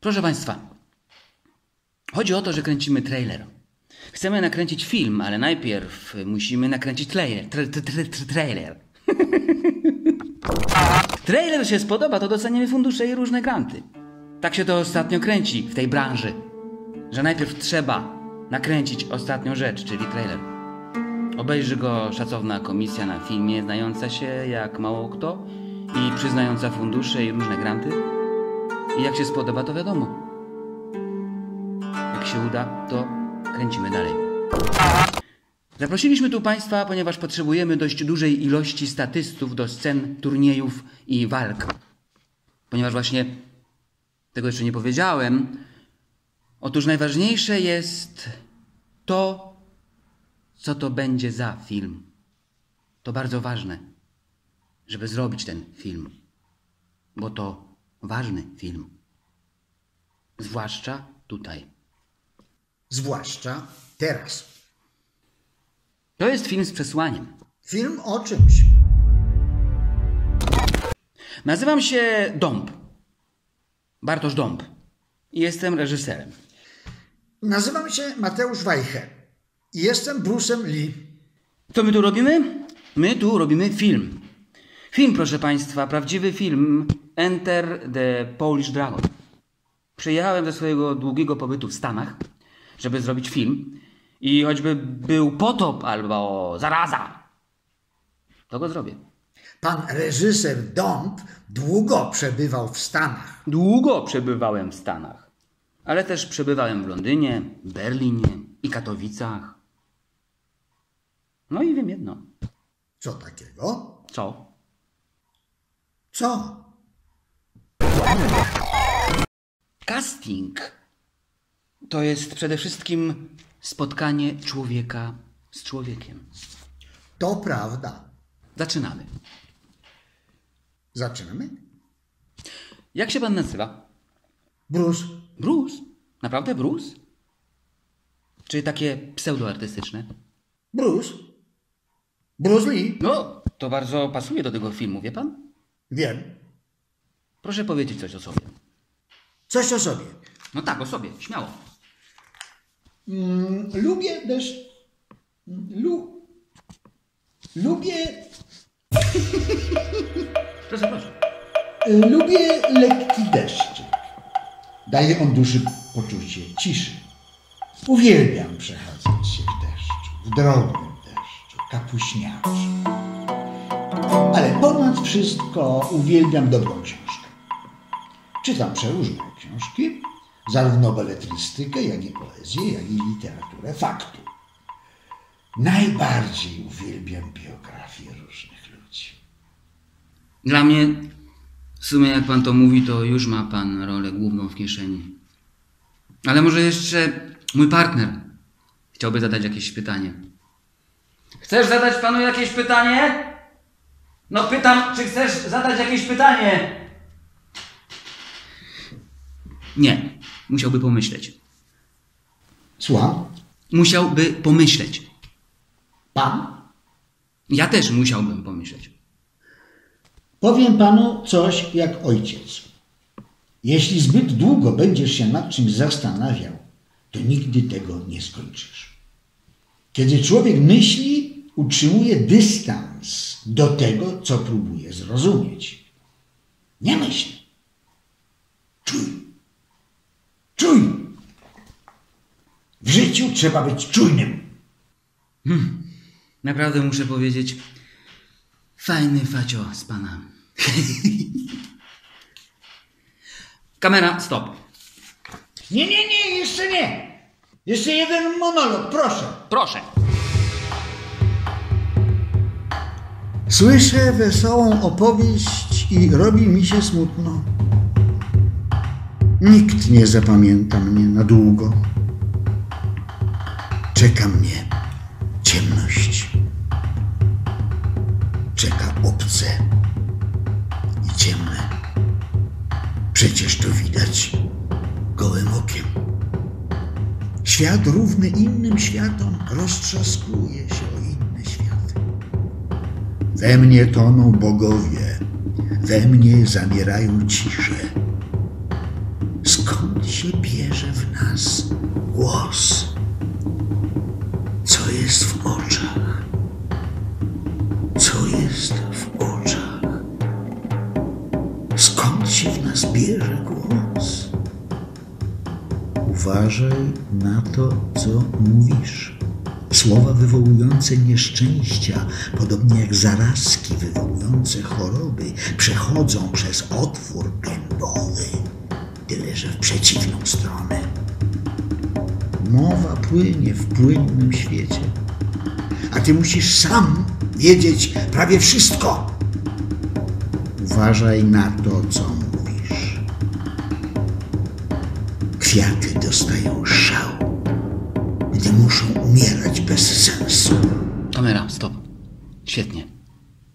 Proszę Państwa, chodzi o to, że kręcimy trailer. Chcemy nakręcić film, ale najpierw musimy nakręcić trailer. Trailer się spodoba, to doceniamy fundusze i różne granty. Tak się to ostatnio kręci w tej branży, że najpierw trzeba nakręcić ostatnią rzecz, czyli trailer. Obejrzy go szacowna komisja na filmie, znająca się jak mało kto i przyznająca fundusze i różne granty. I jak się spodoba, to wiadomo. Jak się uda, to kręcimy dalej. Zaprosiliśmy tu Państwa, ponieważ potrzebujemy dość dużej ilości statystów do scen, turniejów i walk. Ponieważ właśnie tego jeszcze nie powiedziałem. Otóż najważniejsze jest to, co to będzie za film. To bardzo ważne, żeby zrobić ten film. Bo to ważny film. Zwłaszcza tutaj. Zwłaszcza teraz. To jest film z przesłaniem. Film o czymś. Nazywam się Dąb. Bartosz Dąb. Jestem reżyserem. Nazywam się Mateusz Wajcher. Jestem Bruce'em Lee. Co my tu robimy? My tu robimy film. Film, proszę Państwa, prawdziwy film Enter the Polish Dragon. Przyjechałem ze swojego długiego pobytu w Stanach, żeby zrobić film. I choćby był potop albo zaraza, to go zrobię. Pan reżyser Dąb długo przebywał w Stanach. Długo przebywałem w Stanach. Ale też przebywałem w Londynie, Berlinie i Katowicach. No i wiem jedno. Co takiego? Co? Co? Casting to jest przede wszystkim spotkanie człowieka z człowiekiem. To prawda. Zaczynamy. Zaczynamy? Jak się pan nazywa? Bruce. Bruce? Naprawdę Bruce? Czy takie pseudoartystyczne? Bruce? Bruce Lee? No, to bardzo pasuje do tego filmu, wie pan? Wiem. Proszę powiedzieć coś o sobie. Coś o sobie? No tak, o sobie, śmiało. Lubię też... Lubię... Proszę, proszę. Lubię lekki deszcz. Daje on duszy poczucie ciszy. Uwielbiam przechadzać się w deszczu, w drobnym deszczu, kapuśniaczu. Ale ponad wszystko uwielbiam dobrą książkę. Czytam przeróżne książki, zarówno beletrystykę, jak i poezję, jak i literaturę faktu. Najbardziej uwielbiam biografie różnych ludzi. Dla mnie, w sumie jak pan to mówi, to już ma pan rolę główną w kieszeni. Ale może jeszcze mój partner chciałby zadać jakieś pytanie. Chcesz zadać panu jakieś pytanie? No pytam, czy chcesz zadać jakieś pytanie? Nie, musiałby pomyśleć. Słucham? Musiałby pomyśleć. Pan? Ja też musiałbym pomyśleć. Powiem panu coś jak ojciec. Jeśli zbyt długo będziesz się nad czymś zastanawiał, to nigdy tego nie skończysz. Kiedy człowiek myśli, utrzymuje dystans do tego, co próbuje zrozumieć. Nie myśl. Czuj. Czuj! W życiu trzeba być czujnym. Naprawdę muszę powiedzieć, fajny facio z pana. Kamera, stop. Nie, jeszcze nie. Jeszcze jeden monolog, proszę. Proszę. Słyszę wesołą opowieść i robi mi się smutno. Nikt nie zapamięta mnie na długo. Czeka mnie ciemność. Czeka obce i ciemne. Przecież to widać gołym okiem. Świat równy innym światom roztrzaskuje się o inne światy. We mnie toną bogowie, we mnie zamierają cisze. Skąd się bierze w nas głos? Co jest w oczach? Co jest w oczach? Skąd się w nas bierze głos? Uważaj na to, co mówisz. Słowa wywołujące nieszczęścia, podobnie jak zarazki wywołujące choroby, przechodzą przez otwór gębowy, tyle że w przeciwną stronę. Mowa płynie w płynnym świecie, a ty musisz sam wiedzieć prawie wszystko. Uważaj na to, co mówisz. Kwiaty dostają szału, gdy muszą umierać bez sensu. Kamera, stop. Świetnie.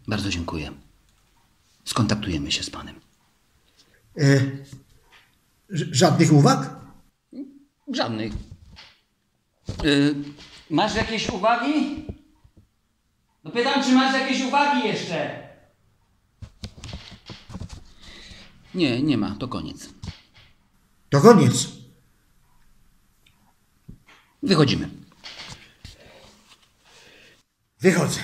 Bardzo dziękuję. Skontaktujemy się z panem. Żadnych uwag? Żadnych. Masz jakieś uwagi? No pytam, czy masz jakieś uwagi jeszcze? Nie, nie ma. To koniec. To koniec. Wychodzimy. Wychodzę.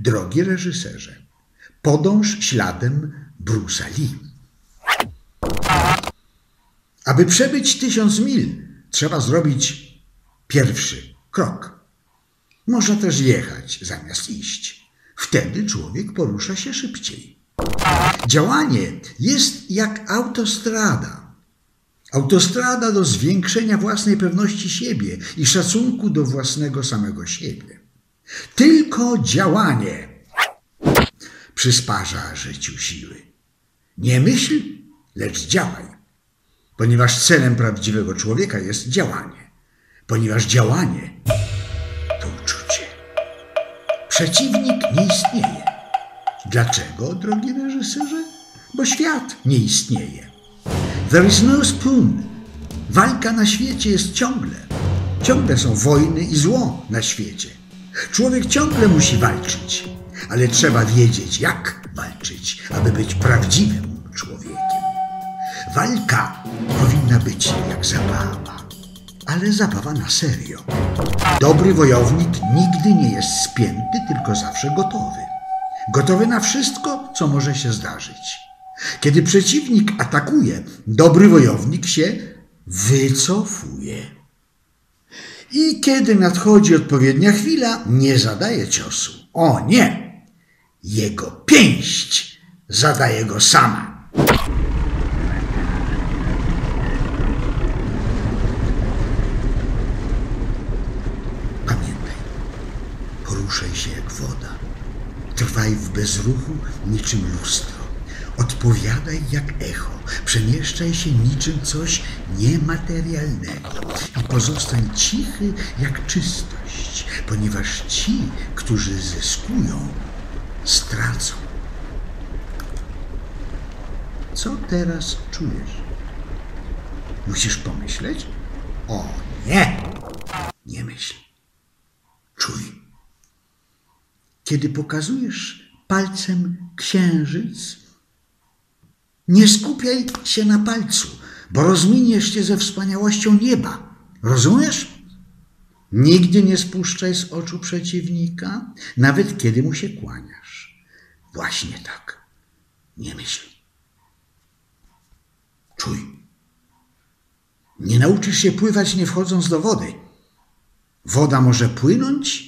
Drogi reżyserze, podąż śladem Bruce'a Lee. Aby przebyć 1000 mil, trzeba zrobić pierwszy krok. Można też jechać zamiast iść. Wtedy człowiek porusza się szybciej. Działanie jest jak autostrada. Autostrada do zwiększenia własnej pewności siebie i szacunku do własnego samego siebie. Tylko działanie przysparza życiu siły. Nie myśl, lecz działaj. Ponieważ celem prawdziwego człowieka jest działanie. Ponieważ działanie to uczucie. Przeciwnik nie istnieje. Dlaczego, drogi reżyserze? Bo świat nie istnieje. There is no spoon. Walka na świecie jest ciągle. Ciągle są wojny i zło na świecie. Człowiek ciągle musi walczyć, ale trzeba wiedzieć, jak walczyć, aby być prawdziwym człowiekiem. Walka powinna być jak zabawa, ale zabawa na serio. Dobry wojownik nigdy nie jest spięty, tylko zawsze gotowy. Gotowy na wszystko, co może się zdarzyć. Kiedy przeciwnik atakuje, dobry wojownik się wycofuje. I kiedy nadchodzi odpowiednia chwila, nie zadaje ciosu. O nie! Jego pięść zadaje go sama. Pamiętaj, poruszaj się jak woda. Trwaj w bezruchu niczym lustro. Odpowiadaj jak echo, przemieszczaj się niczym coś niematerialnego i pozostań cichy jak czystość, ponieważ ci, którzy zyskują, stracą. Co teraz czujesz? Musisz pomyśleć? O nie! Nie myśl. Czuj. Kiedy pokazujesz palcem księżyc, Nie skupiaj się na palcu, bo rozminiesz się ze wspaniałością nieba. Rozumiesz? Nigdy nie spuszczaj z oczu przeciwnika, nawet kiedy mu się kłaniasz. Właśnie tak. Nie myśl. Czuj. Nie nauczysz się pływać, nie wchodząc do wody. Woda może płynąć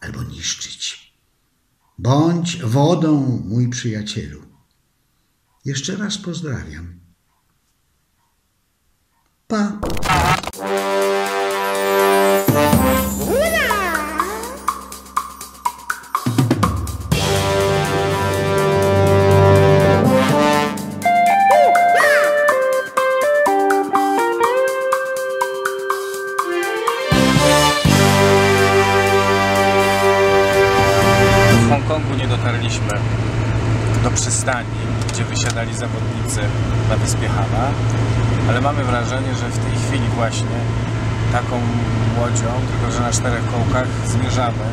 albo niszczyć. Bądź wodą, mój przyjacielu. Jeszcze raz pozdrawiam. Pa! Gdzie wysiadali zawodnicy na wyspie Hama, ale mamy wrażenie, że w tej chwili właśnie taką łodzią, tylko że na 4 kołkach zmierzamy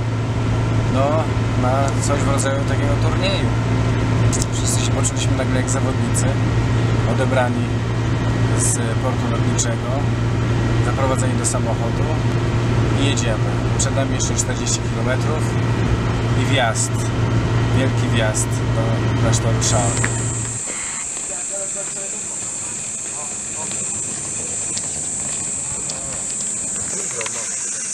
na coś w rodzaju takiego turnieju. Wszyscy się poczuliśmy nagle jak zawodnicy, odebrani z portu lotniczego, zaprowadzeni do samochodu i jedziemy. Przed nami jeszcze 40 km i wjazd. Wielki wjazd do klasztoru Szałek.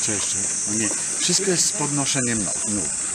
Co jeszcze? Nie. Wszystko jest z podnoszeniem nóg.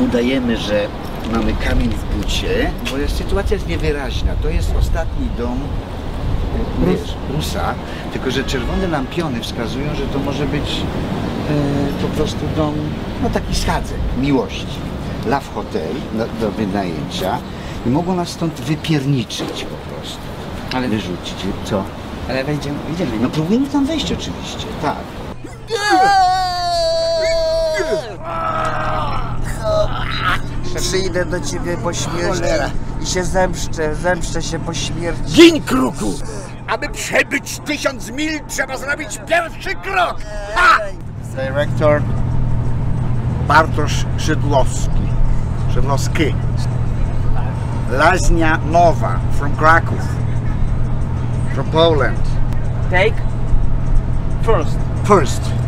Udajemy, że mamy kamień w bucie, bo sytuacja jest niewyraźna. To jest ostatni dom Rusa, tylko że czerwone lampiony wskazują, że to może być po prostu dom, taki schadzek miłości. Love Hotel do wynajęcia i mogą nas stąd wypierniczyć po prostu. Ale wyrzucić. Co? Ale wejdziemy, idziemy. No próbujemy tam wejść oczywiście, tak. Przyjdę do ciebie po śmierci i się zemszczę się po śmierci. Gin, kruku! Aby przebyć 1000 mil, trzeba zrobić pierwszy krok! Ha! Dyrektor Bartosz Szydłowski. Łaźnia Nowa, from Kraków, from Poland. Take first.